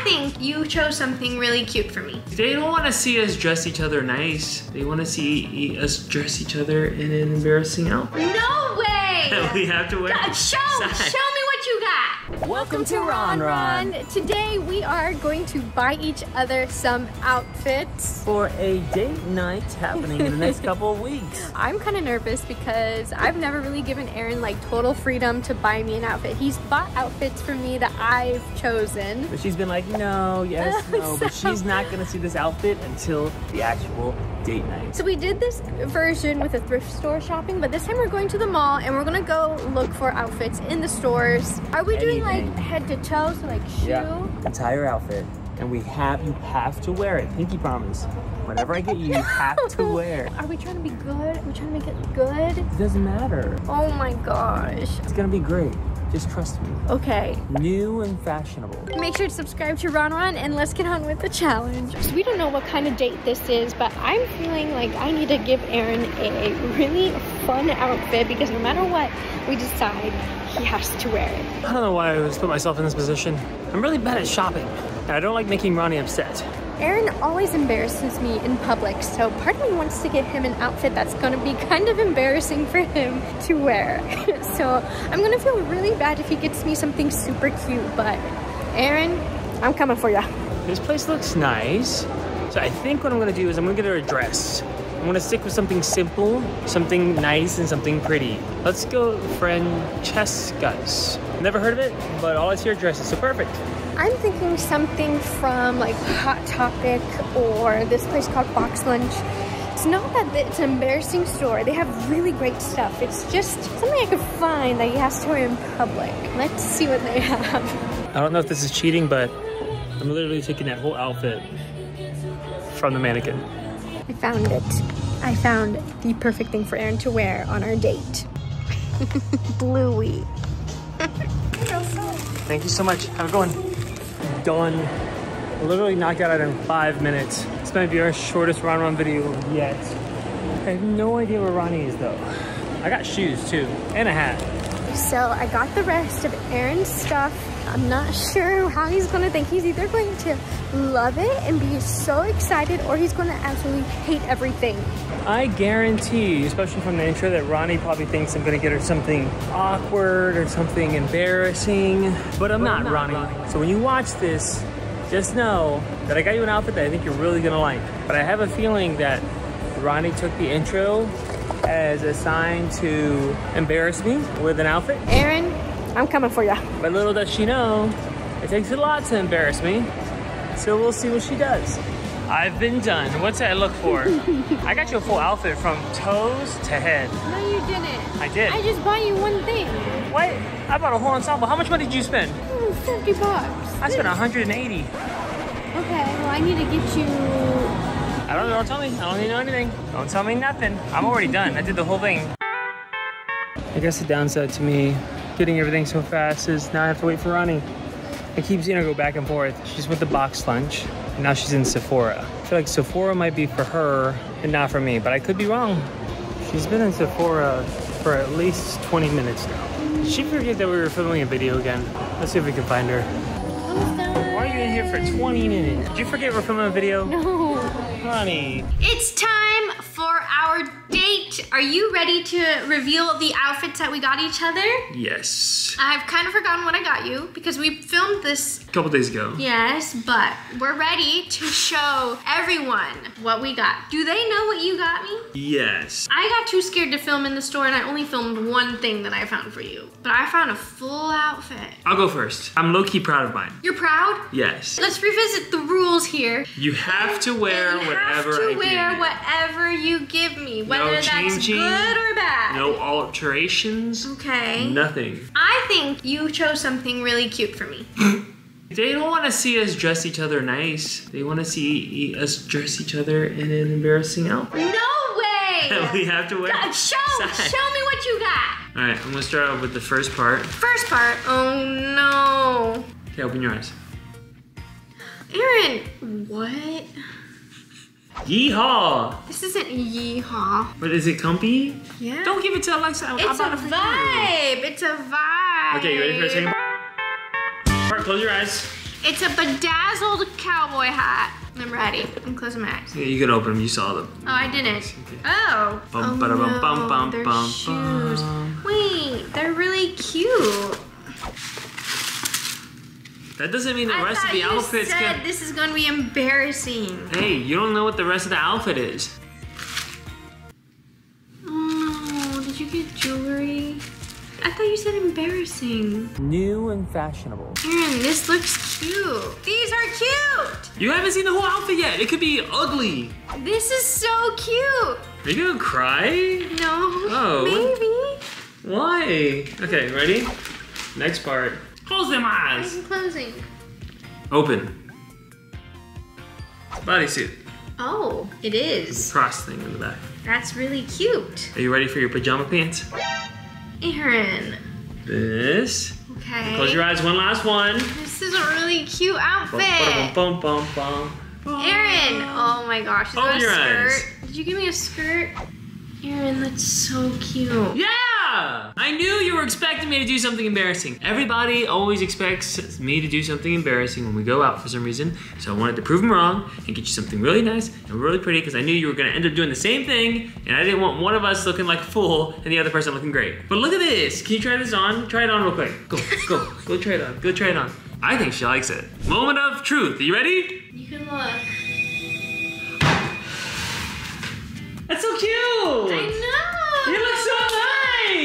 I think you chose something really cute for me. They don't want to see us dress each other nice. They want to see us dress each other in an embarrassing outfit. No way! That we have to wear. Show me what you got. Welcome to RonRon. Today we are going to buy each other some outfits for a date night happening in the next couple of weeks. I'm kind of nervous because I've never really given Aaron like total freedom to buy me an outfit. He's bought outfits for me that I've chosen. But she's been like, no, yes, no, but she's not gonna see this outfit until the actual date night. So we did this version with a thrift store shopping, but this time we're going to the mall and we're gonna go look for outfits in the stores. Are we doing like head to toe, so like shoe? Yeah, entire outfit. And you have to wear it, pinky promise. Whatever I get you, you have to wear. Are we trying to be good? Are we trying to make it good? It doesn't matter. Oh my gosh. It's gonna be great. Just trust me. Okay. New and fashionable. Make sure to subscribe to RonRon and let's get on with the challenge. So we don't know what kind of date this is, but I'm feeling like I need to give Aaron a really fun outfit because no matter what we decide, he has to wear it. I don't know why I always put myself in this position. I'm really bad at shopping and I don't like making Ronnie upset. Aaron always embarrasses me in public, so part of me wants to get him an outfit that's gonna be kind of embarrassing for him to wear. So I'm gonna feel really bad if he gets me something super cute, but Aaron, I'm coming for ya. This place looks nice. So I think what I'm gonna do is I'm gonna get her a dress. I'm gonna stick with something simple, something nice, and something pretty. Let's go Francesca's. Never heard of it, but all I see are dresses, so perfect. I'm thinking something from like Hot Topic or this place called Box Lunch. It's not that it's an embarrassing store. They have really great stuff. It's just something I could find that he has to wear in public. Let's see what they have. I don't know if this is cheating, but I'm literally taking that whole outfit from the mannequin. I found it. I found the perfect thing for Aaron to wear on our date. Bluey. Thank you so much. Have a good one. Done. I literally knocked out in 5 minutes. This might be our shortest RonRon video yet. I have no idea where Ronnie is though. I got shoes too, and a hat. So I got the rest of Aaron's stuff. I'm not sure how he's gonna think. He's either going to love it and be so excited, or he's gonna absolutely hate everything. I guarantee, especially from the intro, that Ronnie probably thinks I'm gonna get her something awkward or something embarrassing. But I'm not Ronnie. So when you watch this, just know that I got you an outfit that I think you're really gonna like. But I have a feeling that Ronnie took the intro as a sign to embarrass me with an outfit. Aaron, I'm coming for ya. But little does she know, it takes a lot to embarrass me. So we'll see what she does. I've been done. What's that I look for? I got you a full outfit from toes to head. No, you didn't. I did. I just bought you one thing. What? I bought a whole ensemble. How much money did you spend? $50. I spent $180. Okay, well I need to get you... I don't know. Don't tell me. I don't need to know anything. Don't tell me nothing. I'm already done. I did the whole thing. I guess the downside to me getting everything so fast is now I have to wait for Ronnie. I keep seeing her go back and forth. She's with the Box Lunch, and now she's in Sephora. I feel like Sephora might be for her and not for me, but I could be wrong. She's been in Sephora for at least 20 minutes now. Did she forget that we were filming a video again? Let's see if we can find her. Why are you in here for 20 minutes? Did you forget we're filming a video? No. Honey. It's time for our date. Are you ready to reveal the outfits that we got each other? Yes. I've kind of forgotten what I got you because we filmed this a couple days ago. Yes, but we're ready to show everyone what we got. Do they know what you got me? Yes. I got too scared to film in the store and I only filmed one thing that I found for you. But I found a full outfit. I'll go first. I'm low-key proud of mine. You're proud? Yes. Let's revisit the rules here. You have to wear whatever I give you. You have to wear whatever you give me, whether no changing, that's good or bad. No alterations. Okay. Nothing. I think you chose something really cute for me. They don't want to see us dress each other nice. They want to see us dress each other in an embarrassing outfit. No way! That we have to wear. Show me what you got. All right, I'm gonna start out with the first part. First part? Oh no. Okay, open your eyes. Aaron, what? Yeehaw! This isn't yeehaw. But is it comfy? Yeah. Don't give it to Alexa. It's a vibe. It's a vibe. Okay, you ready for a second part? Close your eyes. It's a bedazzled cowboy hat. I'm ready. I'm closing my eyes. Yeah, you could open them. You saw them. Oh, I didn't. Okay. Oh. Bum, oh no, they're shoes. Wait, they're really cute. That doesn't mean the rest of the outfit's good. I said this is going to be embarrassing. Hey, you don't know what the rest of the outfit is. Oh, did you get jewelry? I thought you said embarrassing. New and fashionable. Aaron, this looks cute. These are cute. You haven't seen the whole outfit yet. It could be ugly. This is so cute. Are you going to cry? No. Oh. Maybe. Why? Okay, ready? Next part. Close them eyes. I'm closing. Open. Bodysuit. Oh, it is. The cross thing in the back. That's really cute. Are you ready for your pajama pants? Aaron. This. Okay. Close your eyes, one last one. This is a really cute outfit. Bum, bum, bum, bum, bum. Aaron. Oh my gosh. Is that a skirt? Did you give me a skirt? Aaron, that's so cute. Yeah! I knew you were expecting me to do something embarrassing. Everybody always expects me to do something embarrassing when we go out for some reason. So I wanted to prove them wrong and get you something really nice and really pretty because I knew you were gonna end up doing the same thing and I didn't want one of us looking like a fool and the other person looking great. But look at this. Can you try this on? Try it on real quick. Go, go, go try it on. Go try it on. I think she likes it. Moment of truth. Are you ready? You can look. That's so cute! I know! You look so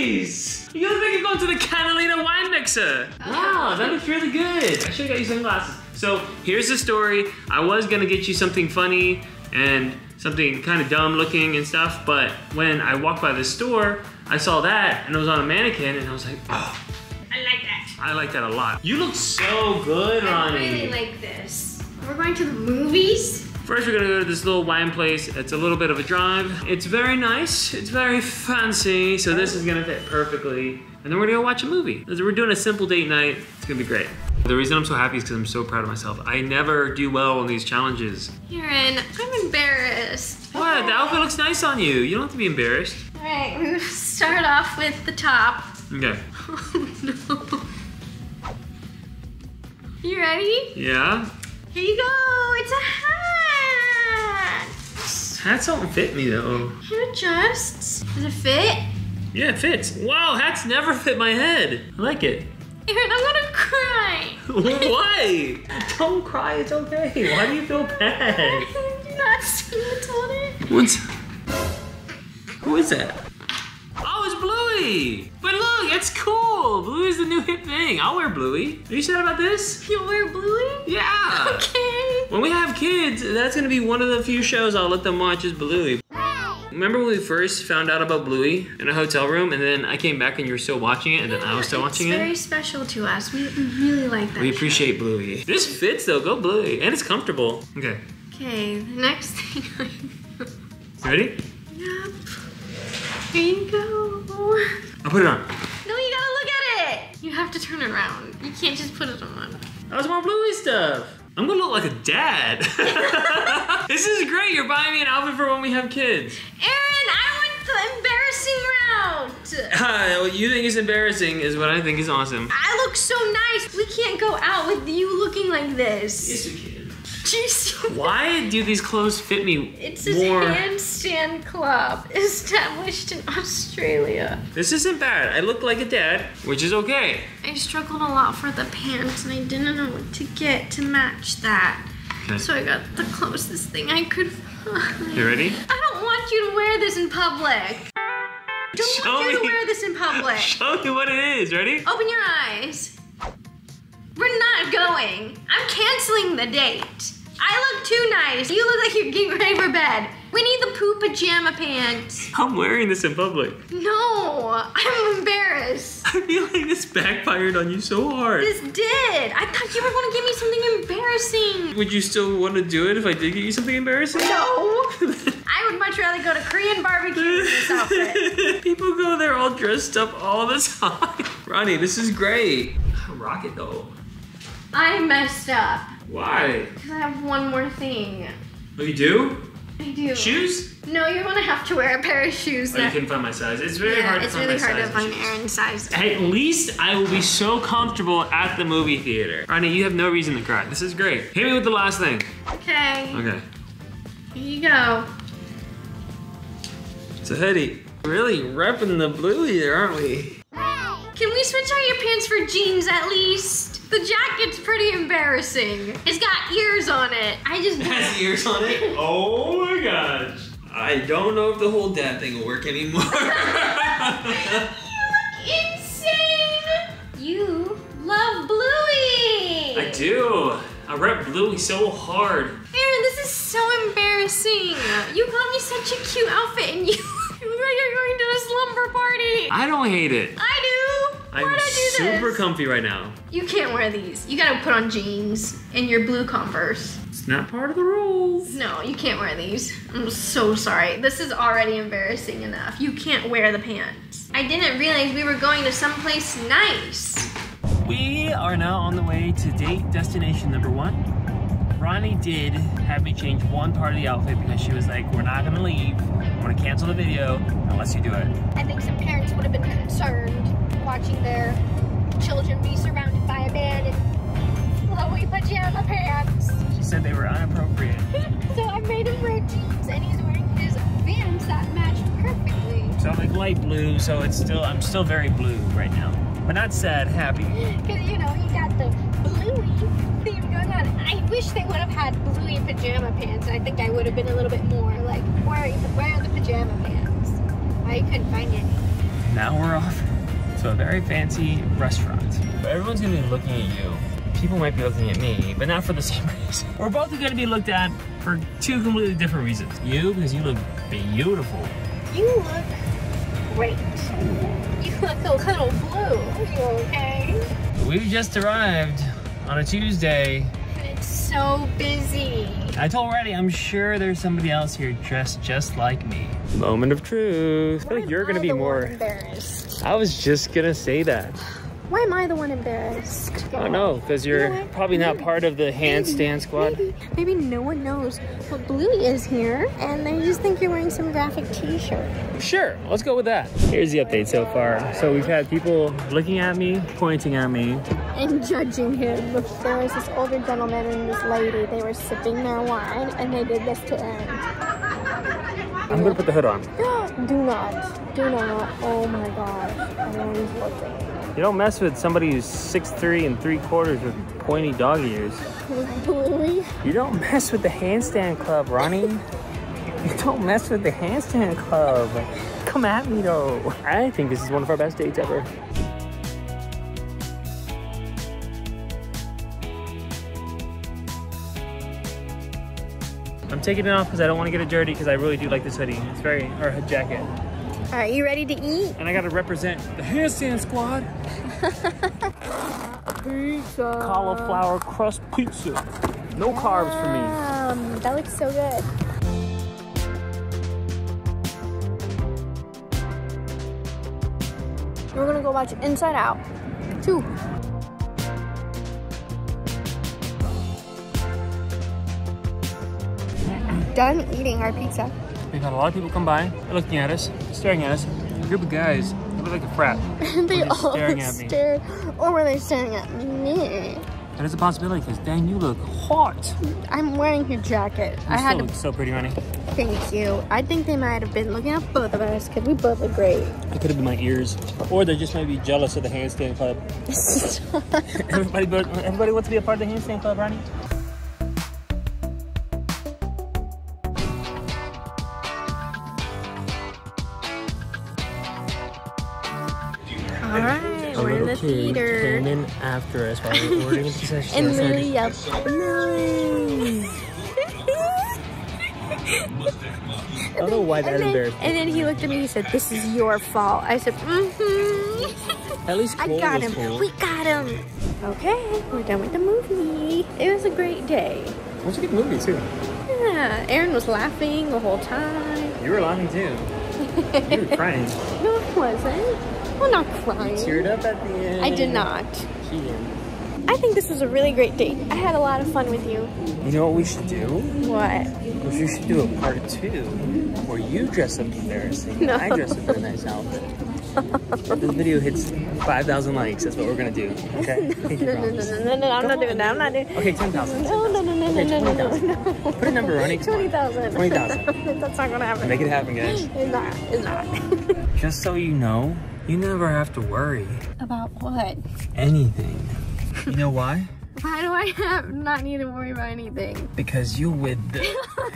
nice! You look like you're going to the Catalina Wine Mixer! Oh. Wow, that looks really good! I should've got you sunglasses. So, here's the story. I was gonna get you something funny and something kind of dumb looking and stuff, but when I walked by this store, I saw that and it was on a mannequin and I was like, oh. I like that. I like that a lot. You look so good, Ronnie. I really like this. We're going to the movies? First, we're gonna go to this little wine place. It's a little bit of a drive. It's very nice, it's very fancy, so this is gonna fit perfectly. And then we're gonna go watch a movie. We're doing a simple date night, it's gonna be great. The reason I'm so happy is because I'm so proud of myself. I never do well on these challenges. Aaron, I'm embarrassed. What, the outfit looks nice on you. You don't have to be embarrassed. All right, we're gonna start off with the top. Okay. Oh no. You ready? Yeah. Here you go, it's a hat. Hats don't fit me though. It adjusts. Does it fit? Yeah, it fits. Wow, hats never fit my head. I like it. Aaron, I'm gonna cry. Why? Don't cry, it's okay. Why do you feel bad? You're not seeing Matilda. Who is that? Oh, it's Bluey. But look, it's cool. Bluey's the new hip thing. I'll wear Bluey. Are you sad about this? You'll wear Bluey? Yeah. Okay. When we have kids, that's gonna be one of the few shows I'll let them watch is Bluey. Remember when we first found out about Bluey in a hotel room and then I came back and you were still watching it and then I was still watching it? It's very special to us. We really like that. We appreciate Bluey. This fits though, go Bluey. And it's comfortable. Okay. Okay, the next thing I know. Ready? Yep. There you go. I'll put it on. No, you gotta look at it. You have to turn around. You can't just put it on. That was more Bluey stuff. I'm gonna look like a dad. This is great, you're buying me an outfit for when we have kids. Aaron, I went the embarrassing route. What you think is embarrassing is what I think is awesome. I look so nice. We can't go out with you looking like this. Yes, we can. Jeez. Why do these clothes fit me It's more? It's a handstand club established in Australia. This isn't bad. I look like a dad, which is okay. I struggled a lot for the pants and I didn't know what to get to match that. Okay. So I got the closest thing I could find. You ready? I don't want you to wear this in public. Show me what it is. Ready? Open your eyes. We're not going. I'm canceling the date. I look too nice. You look like you're getting ready for bed. We need the poop pajama pants. I'm wearing this in public. No, I'm embarrassed. I feel like this backfired on you so hard. This did. I thought you were gonna give me something embarrassing. Would you still want to do it if I did get you something embarrassing? No. I would much rather go to Korean barbecue in this outfit. People go there all dressed up all the time. Ronnie, this is great. I rock it though. I messed up. Why? Because I have one more thing. Oh, you do? I do. Shoes? No, you're gonna have to wear a pair of shoes. Oh, you can find my size. It's very hard to find my size. It's really hard to find Aaron's size. At least I will be so comfortable at the movie theater. Ronnie, you have no reason to cry. This is great. Hit me with the last thing. Okay. Okay. Here you go. It's a hoodie. Really repping the Bluey there, aren't we? Can we switch out your pants for jeans at least? The jacket's pretty embarrassing. It's got ears on it. It has ears on it? Oh my gosh. I don't know if the whole dad thing will work anymore. You look insane. You love Bluey. I do. I rep Bluey so hard. Aaron, this is so embarrassing. You got me such a cute outfit and you look like you're going to a slumber party. I don't hate it. I'm super comfy right now. You can't wear these. You gotta put on jeans and your blue Converse. It's not part of the rules. No, you can't wear these. I'm so sorry. This is already embarrassing enough. You can't wear the pants. I didn't realize we were going to someplace nice. We are now on the way to date destination number one. Ronnie did have me change one part of the outfit because she was like, we're not gonna leave. I'm gonna cancel the video unless you do it. I think some parents would have been concerned watching their children be surrounded by a man in flowy pajama pants. She said they were inappropriate. So I made him wear jeans and he's wearing his Vans that match perfectly. So I'm like light blue, so it's still, I'm still very blue right now. But not sad, happy. Because you know, he got the Bluey theme going on. I wish they would have had Bluey pajama pants. I think I would have been a little bit more like, where are the pajama pants? I couldn't find any. Now we're off. So a very fancy restaurant. But everyone's gonna be looking at you. People might be looking at me, but not for the same reason. We're both gonna be looked at for two completely different reasons. You, because you look beautiful. You look great. You look a little blue. You okay? We've just arrived on a Tuesday. And it's so busy. I told Reddy, I'm sure there's somebody else here dressed just like me. Moment of truth. I feel like you're gonna be more embarrassed. I was just gonna say that. Why am I the one embarrassed? I don't know, because you're probably not part of the handstand squad. Maybe no one knows what Bluey is here, and they just think you're wearing some graphic t-shirt. Sure, let's go with that. Here's the update so far. So we've had people looking at me, pointing at me. And judging him. There was this older gentleman and this lady. They were sipping their wine, and they did this to Aaron. I'm gonna put the hood on. Do not. Do not. Oh my god. Everyone's looking. You don't mess with somebody who's 6'3" and 3/4 with pointy dog ears. Bluey? You don't mess with the handstand club, Ronnie. You don't mess with the handstand club. Come at me though. I think this is one of our best dates ever. I'm taking it off because I don't want to get it dirty because I really do like this hoodie. It's very, or a jacket. All right, you ready to eat? And I got to represent the handstand squad. Pizza. Cauliflower crust pizza. No carbs for me. That looks so good. We're going to go watch Inside Out 2. Done eating our pizza. We've had a lot of people come by, looking at us, staring at us. A group of guys, they look like a frat. They all staring at me. Or were they staring at me? That is a possibility, because dang, you look hot. I'm wearing your jacket. You still look so pretty, Ronnie. Thank you. I think they might have been looking at both of us, because we both look great. It could have been my ears. Or they just might be jealous of the handstand club. everybody wants to be a part of the handstand club, Ronnie? Kid came in after us while we were ordering a pizza. And Lily yelled, "No!" I don't know why that embarrassed me. And then he looked at me and he said, "This is your fault." I said, "Mm-hmm." At least Cole was cool. We got him. Okay, we're done with the movie. It was a great day. It was a good movie too. Yeah, Aaron was laughing the whole time. You were laughing too. You were crying. No, I wasn't. I'm not crying. You teared up at the end. I did not. She did. I think this was a really great date. I had a lot of fun with you. You know what we should do? What? We should do a part two where you dress up embarrassing. No. I dress up in a nice outfit. If this video hits 5,000 likes, that's what we're gonna do. Okay? No, I'm not doing that. I'm not doing that. Okay, 10,000. No. Put a number on it. 20,000. 20,000. That's not gonna happen. Make it happen, guys. It's not. Just so you know, you never have to worry. About what? Anything. You know why? Why do I not need to worry about anything? Because you with the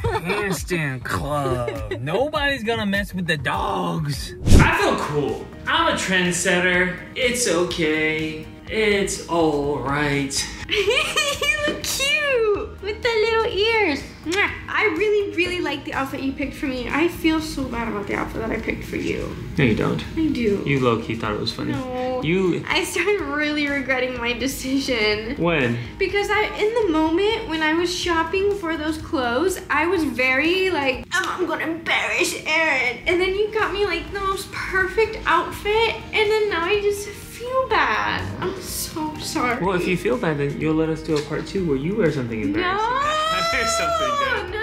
handstand club. Nobody's gonna mess with the dogs. I feel cool. I'm a trendsetter. It's okay. It's all right. You look cute with the little ears. I really, really like the outfit you picked for me. I feel so bad about the outfit that I picked for you. No, you don't. I do. You low-key thought it was funny. No. I started really regretting my decision. When? Because in the moment when I was shopping for those clothes, I was very like, oh, I'm gonna embarrass Aaron. And then you got me like the most perfect outfit, and then now I just feel bad. I'm so sorry. Well, if you feel bad, then you'll let us do a part two where you wear something embarrassing. No! There's something good. No.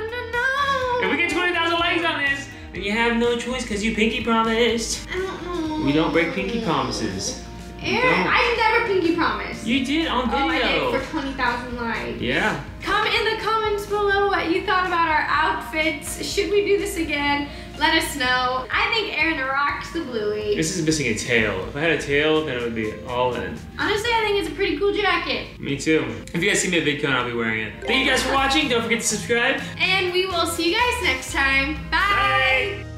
If we get 20,000 likes on this, then you have no choice because you pinky promised. I don't know. We don't break pinky promises. Aaron, I never pinky promised. You did on video. Oh, I did for 20,000 likes. Yeah. Comment in the comments below what you thought about our outfits. Should we do this again? Let us know. I think Aaron rocks the Bluey. This is missing a tail. If I had a tail, then it would be all in. Honestly, I think it's a pretty cool jacket. Me too. If you guys see me at VidCon, I'll be wearing it. Thank you guys for watching. Don't forget to subscribe. And we will see you guys next time. Bye. Bye.